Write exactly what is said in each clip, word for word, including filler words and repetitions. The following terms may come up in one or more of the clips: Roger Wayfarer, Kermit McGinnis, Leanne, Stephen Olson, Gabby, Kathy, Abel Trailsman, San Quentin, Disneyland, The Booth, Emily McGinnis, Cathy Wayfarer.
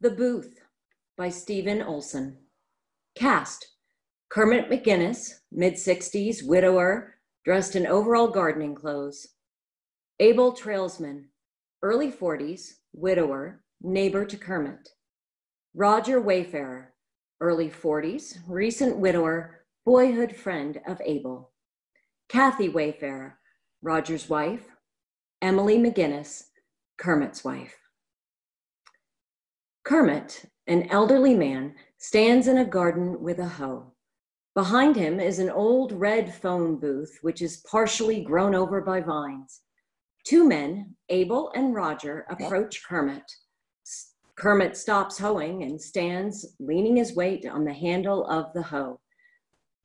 The Booth by Stephen Olson. Cast: Kermit McGinnis, mid sixties, widower, dressed in overall gardening clothes. Abel Trailsman, early forties, widower, neighbor to Kermit. Roger Wayfarer, early forties, recent widower, boyhood friend of Abel. Cathy Wayfarer, Roger's wife. Emily McGinnis, Kermit's wife. Kermit, an elderly man, stands in a garden with a hoe. Behind him is an old red phone booth, which is partially grown over by vines. Two men, Abel and Roger, approach Kermit. Kermit stops hoeing and stands, leaning his weight on the handle of the hoe.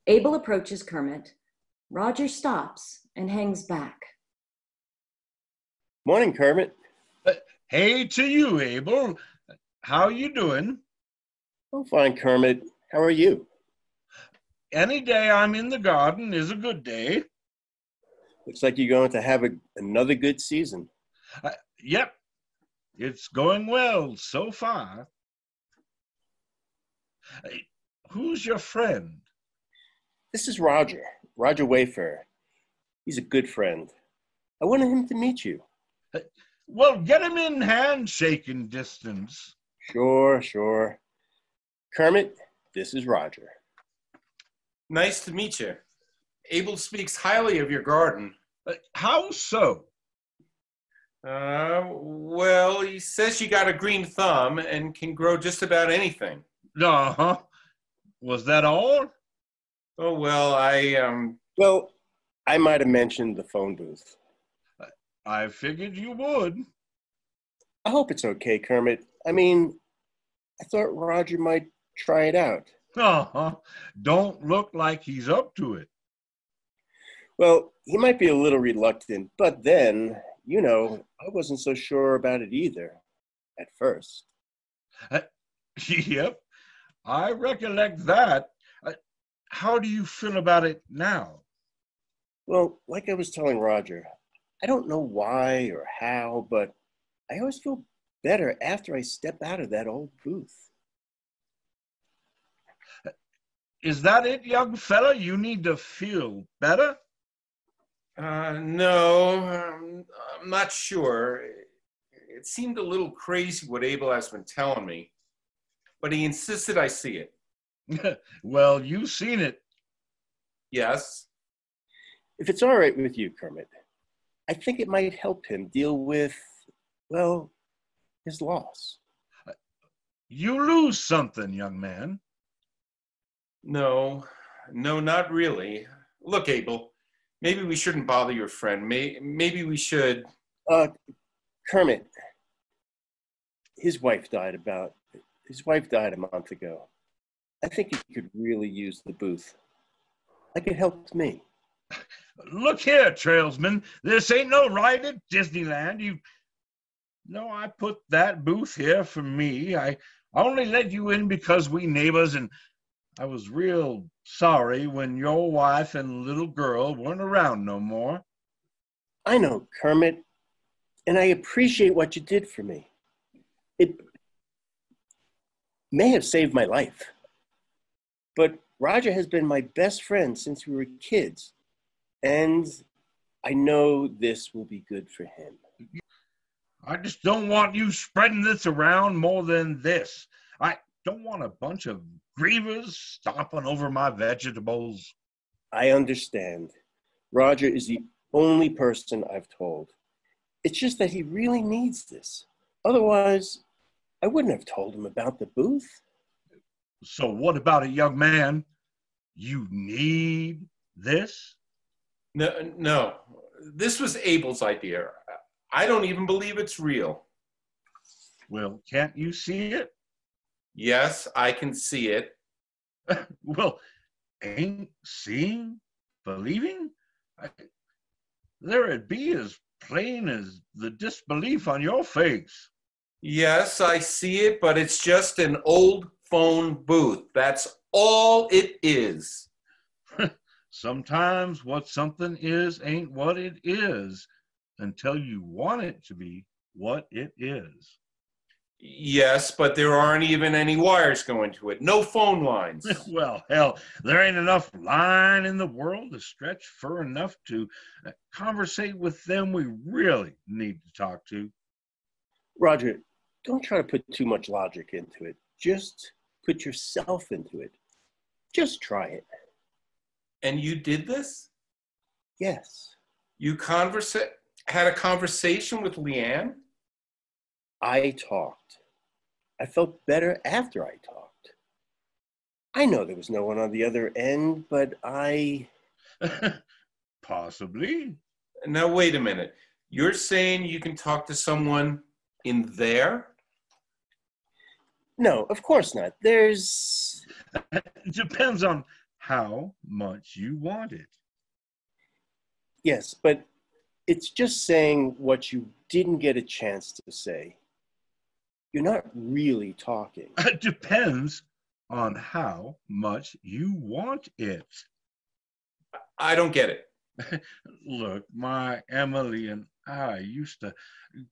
Abel approaches Kermit. Roger stops and hangs back. Morning, Kermit. Uh, hey to you, Abel. How you doing? I'm fine, Kermit. How are you? Any day I'm in the garden is a good day. Looks like you're going to have a, another good season. Uh, yep. It's going well so far. Hey, who's your friend? This is Roger, Roger Wayfarer. He's a good friend. I wanted him to meet you. Uh, well, get him in handshaking distance. Sure, sure. Kermit, this is Roger. Nice to meet you. Abel speaks highly of your garden. Uh, how so? Uh, well, he says you got a green thumb and can grow just about anything. Uh-huh. Was that all? Oh, well, I, um... Well, I might have mentioned the phone booth. I figured you would. I hope it's okay, Kermit. I mean, I thought Roger might try it out. Uh-huh. Don't look like he's up to it. Well, he might be a little reluctant, but then, you know, I wasn't so sure about it either, at first. Uh, yep, I recollect that. Uh, how do you feel about it now? Well, like I was telling Roger, I don't know why or how, but I always feel better after I step out of that old booth. Is that it, young fella? You need to feel better? Uh, no, I'm, I'm not sure. It seemed a little crazy what Abel has been telling me, but he insisted I see it. Well, you've seen it. Yes. If it's all right with you, Kermit, I think it might help him deal with, well, his loss. You lose something, young man. No, no, not really. Look, Abel, maybe we shouldn't bother your friend. May, maybe we should... Uh, Kermit, his wife died about... His wife died a month ago. I think he could really use the booth. Like it helped me. Look here, Trailsman. This ain't no ride at Disneyland. You... No, I put that booth here for me. I only let you in because we neighbors, and I was real sorry when your wife and little girl weren't around no more. I know, Kermit, and I appreciate what you did for me. It may have saved my life, but Roger has been my best friend since we were kids, and I know this will be good for him. I just don't want you spreading this around more than this. I don't want a bunch of grievers stomping over my vegetables. I understand. Roger is the only person I've told. It's just that he really needs this. Otherwise, I wouldn't have told him about the booth. So what about it, young man? You need this? No, no. This was Abel's idea. I don't even believe it's real. Well, can't you see it? Yes, I can see it. Well, ain't seeing believing? I, there it be as plain as the disbelief on your face. Yes, I see it, but it's just an old phone booth. That's all it is. Sometimes what something is ain't what it is until you want it to be what it is. Yes, but there aren't even any wires going to it. No phone lines. Well, hell, there ain't enough line in the world to stretch fur enough to uh, conversate with them we really need to talk to. Roger, don't try to put too much logic into it. Just put yourself into it. Just try it. And you did this? Yes. You conversa- had a conversation with Leanne? I talked. I felt better after I talked. I know there was no one on the other end, but I... Possibly. Now, wait a minute. You're saying you can talk to someone in there? No, of course not. There's... Depends on how much you want it. Yes, but it's just saying what you didn't get a chance to say. You're not really talking. It depends on how much you want it. I don't get it. Look, my Emily and I used to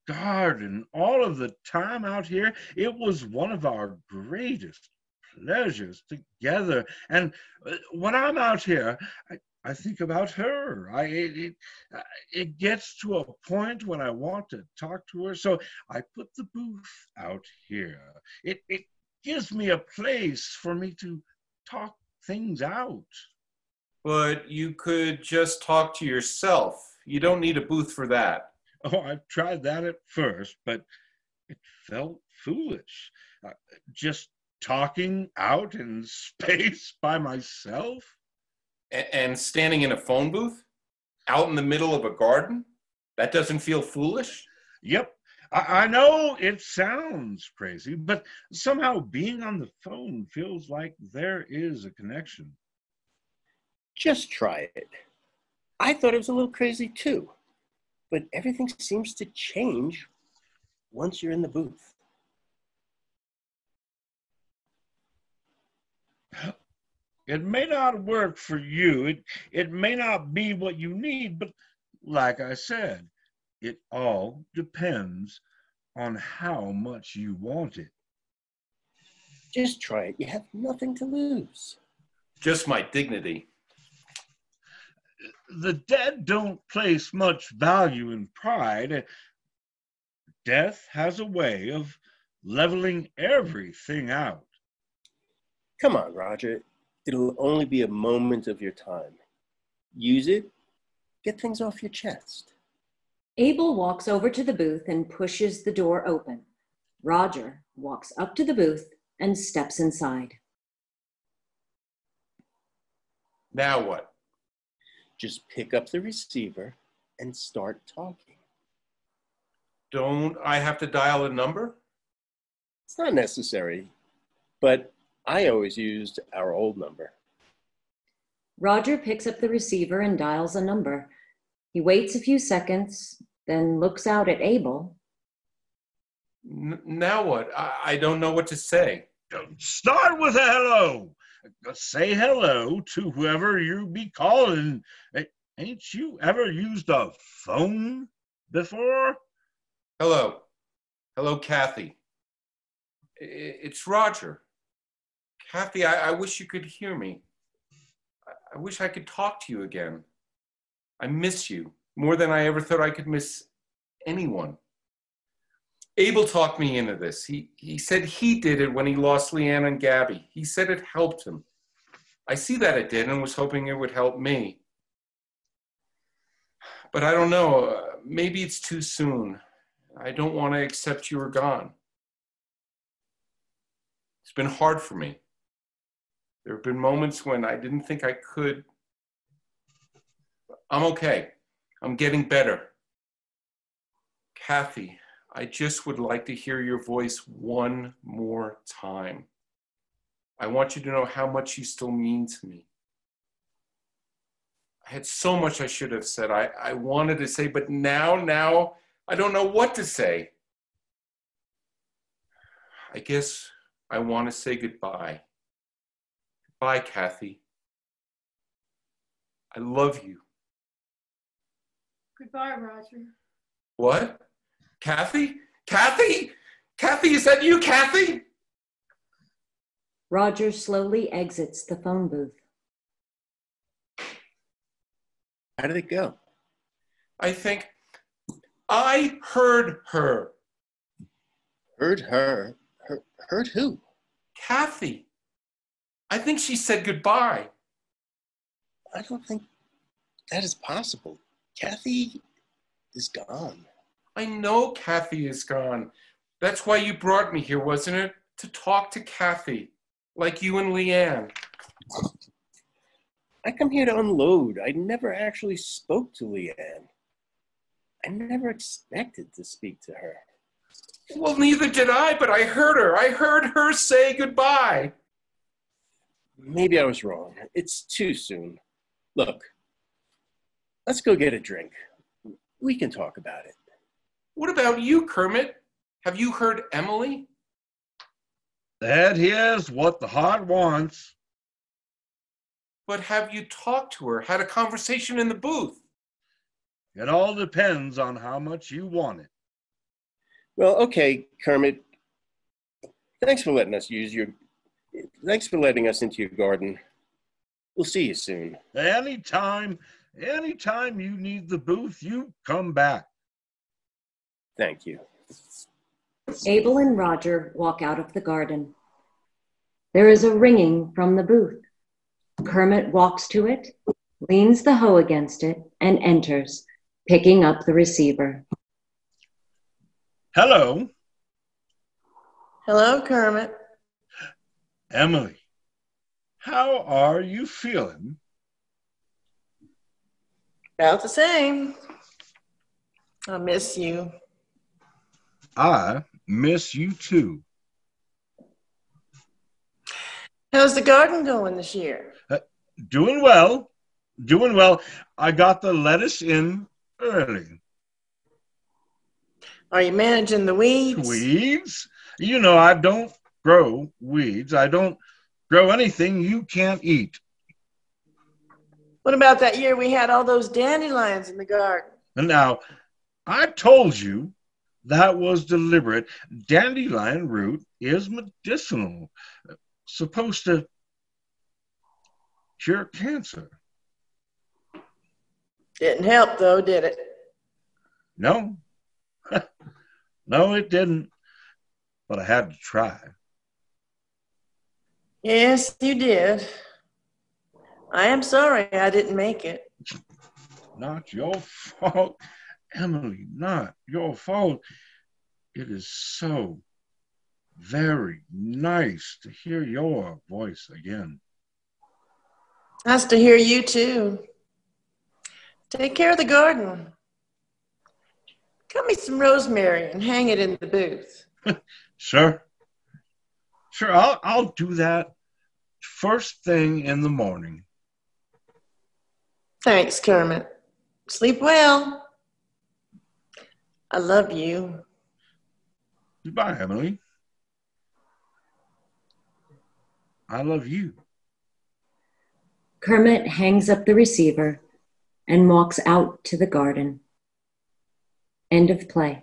garden all of the time out here. It was one of our greatest pleasures together. And when I'm out here, I, I think about her. I it, it gets to a point when I want to talk to her, so I put the booth out here. It, it gives me a place for me to talk things out. But you could just talk to yourself. You don't need a booth for that. Oh, I tried that at first, but it felt foolish. Uh, just talking out in space by myself. And standing in a phone booth, out in the middle of a garden? That doesn't feel foolish? Yep. I, I know it sounds crazy, but somehow being on the phone feels like there is a connection. Just try it. I thought it was a little crazy too, but everything seems to change once you're in the booth. It may not work for you. It, it may not be what you need, but like I said, it all depends on how much you want it. Just try it. You have nothing to lose. Just my dignity. The dead don't place much value in pride. Death has a way of leveling everything out. Come on, Roger. It'll only be a moment of your time. Use it, get things off your chest. Abel walks over to the booth and pushes the door open. Roger walks up to the booth and steps inside. Now what? Just pick up the receiver and start talking. Don't I have to dial a number? It's not necessary, but I always used our old number. Roger picks up the receiver and dials a number. He waits a few seconds, then looks out at Abel. N- now what? I-, I don't know what to say. Start with a hello. Say hello to whoever you be calling. Ain't you ever used a phone before? Hello. Hello, Kathy. It's Roger. Kathy, I, I wish you could hear me. I, I wish I could talk to you again. I miss you more than I ever thought I could miss anyone. Abel talked me into this. He, he said he did it when he lost Leanne and Gabby. He said it helped him. I see that it did and was hoping it would help me. But I don't know, uh, maybe it's too soon. I don't want to accept you were gone. It's been hard for me. There have been moments when I didn't think I could. I'm okay. I'm getting better. Kathy, I just would like to hear your voice one more time. I want you to know how much you still mean to me. I had so much I should have said. I, I wanted to say, but now, now, I don't know what to say. I guess I want to say goodbye. Bye, Kathy. I love you. Goodbye, Roger. What? Kathy? Kathy? Kathy, is that you, Kathy? Roger slowly exits the phone booth. How did it go? I think I heard her. Heard her? Her heard who? Kathy. I think she said goodbye. I don't think that is possible. Kathy is gone. I know Kathy is gone. That's why you brought me here, wasn't it? To talk to Kathy, like you and Leanne. I come here to unload. I never actually spoke to Leanne. I never expected to speak to her. Well, neither did I, but I heard her. I heard her say goodbye. Maybe I was wrong. It's too soon. Look, let's go get a drink. We can talk about it. What about you, Kermit? Have you heard Emily? That is what the heart wants. But have you talked to her, had a conversation in the booth? It all depends on how much you want it. Well, okay, Kermit. Thanks for letting us use your, thanks for letting us into your garden. We'll see you soon. Anytime, anytime you need the booth, you come back. Thank you. Abel and Roger walk out of the garden. There is a ringing from the booth. Kermit walks to it, leans the hoe against it, and enters, picking up the receiver. Hello. Hello, Kermit. Emily, how are you feeling? About the same. I miss you. I miss you too. How's the garden going this year? Uh, doing well. Doing well. I got the lettuce in early. Are you managing the weeds? Weeds? You know, I don't grow weeds. I don't grow anything you can't eat. What about that year we had all those dandelions in the garden? Now, I told you that was deliberate. Dandelion root is medicinal. Supposed to cure cancer. Didn't help though, did it? No. No, it didn't. But I had to try. Yes, you did. I am sorry I didn't make it. Not your fault, Emily, not your fault. It is so very nice to hear your voice again. Nice to hear you too. Take care of the garden. Cut me some rosemary and hang it in the booth. Sure. Sure, I'll, I'll do that first thing in the morning. Thanks, Kermit. Sleep well. I love you. Goodbye, Emily. I love you. Kermit hangs up the receiver and walks out to the garden. End of play.